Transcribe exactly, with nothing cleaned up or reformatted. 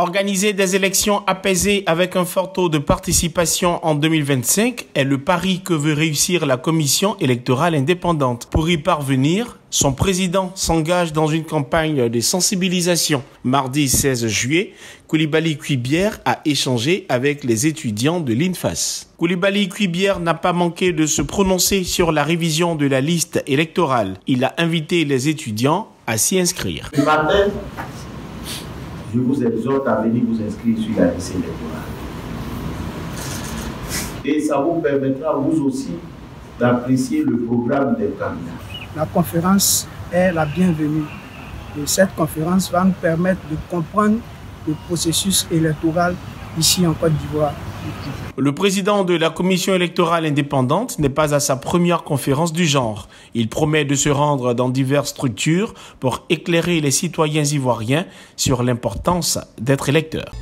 Organiser des élections apaisées avec un fort taux de participation en deux mille vingt-cinq est le pari que veut réussir la Commission électorale indépendante. Pour y parvenir, son président s'engage dans une campagne de sensibilisation. Mardi seize juillet, Koulibaly Kuibière a échangé avec les étudiants de l'INFAS. Koulibaly Kuibière n'a pas manqué de se prononcer sur la révision de la liste électorale. Il a invité les étudiants à s'y inscrire. Je vous exhorte à venir vous inscrire sur la liste électorale. Et ça vous permettra, vous aussi, d'apprécier le programme des candidats. La conférence est la bienvenue. Et cette conférence va nous permettre de comprendre le processus électoral ici en Côte d'Ivoire. Le président de la Commission électorale indépendante n'est pas à sa première conférence du genre. Il promet de se rendre dans diverses structures pour éclairer les citoyens ivoiriens sur l'importance d'être électeurs.